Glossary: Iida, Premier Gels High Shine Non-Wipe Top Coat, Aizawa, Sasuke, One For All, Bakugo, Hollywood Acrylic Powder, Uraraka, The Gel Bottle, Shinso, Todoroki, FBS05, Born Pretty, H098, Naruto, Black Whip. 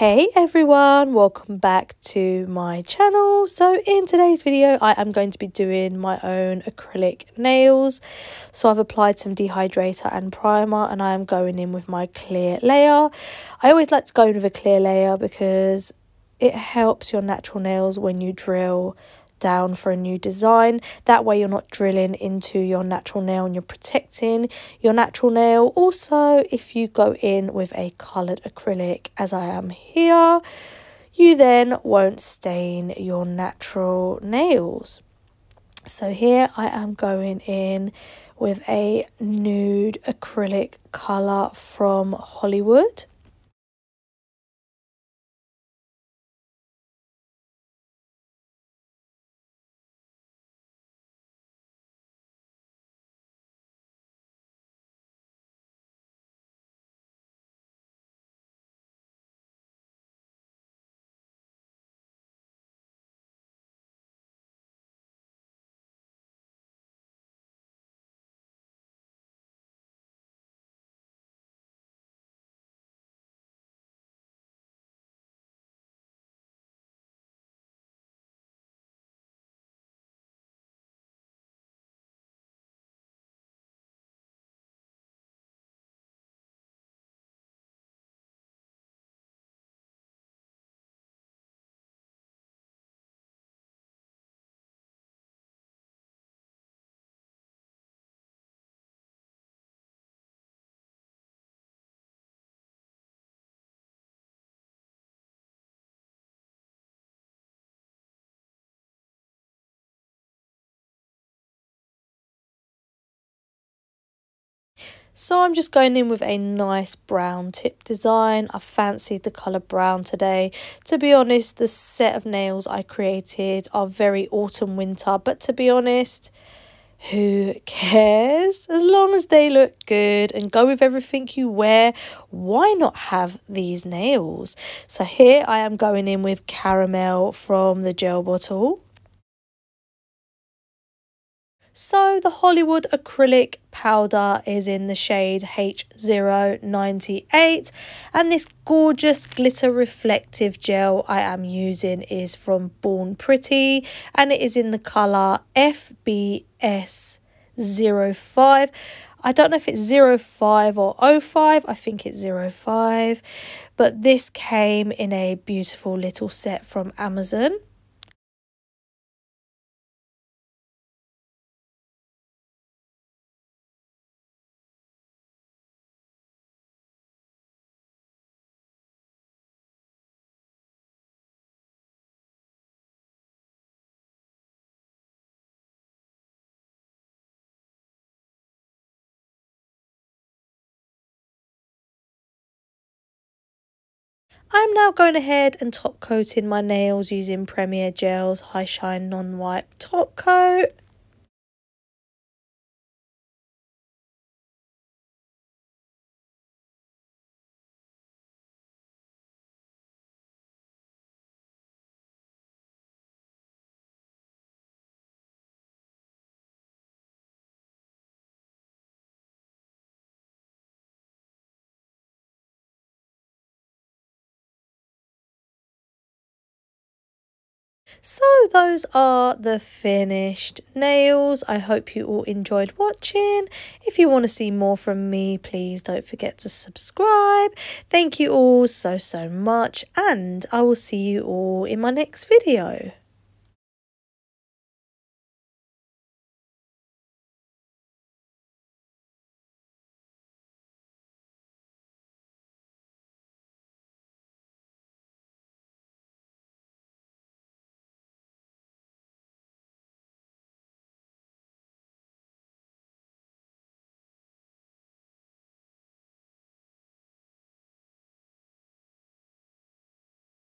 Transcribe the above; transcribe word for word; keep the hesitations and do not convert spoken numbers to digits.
Hey everyone, welcome back to my channel. So in today's video I am going to be doing my own acrylic nails. So I've applied some dehydrator and primer and I am going in with my clear layer. I always like to go in with a clear layer because it helps your natural nails when you drill down for a new design. That way you're not drilling into your natural nail and you're protecting your natural nail. Also, if you go in with a coloured acrylic as I am here, you then won't stain your natural nails. So here I am going in with a nude acrylic colour from Hollywood. So I'm just going in with a nice brown tip design. I fancied the colour brown today. To be honest, the set of nails I created are very autumn winter, but to be honest, who cares? As long as they look good and go with everything you wear, why not have these nails? So here I am going in with Caramel from The Gel Bottle. So the Hollywood Acrylic Powder is in the shade H zero nine eight and this gorgeous glitter reflective gel I am using is from Born Pretty and it is in the colour F B S zero five. I don't know if it's zero five or oh five, I think it's zero five, but this came in a beautiful little set from Amazon. I'm now going ahead and top coating my nails using Premier Gels High Shine Non-Wipe Top Coat. So those are the finished nails. I hope you all enjoyed watching. If you want to see more from me, please don't forget to subscribe. Thank you all so, so much and I will see you all in my next video.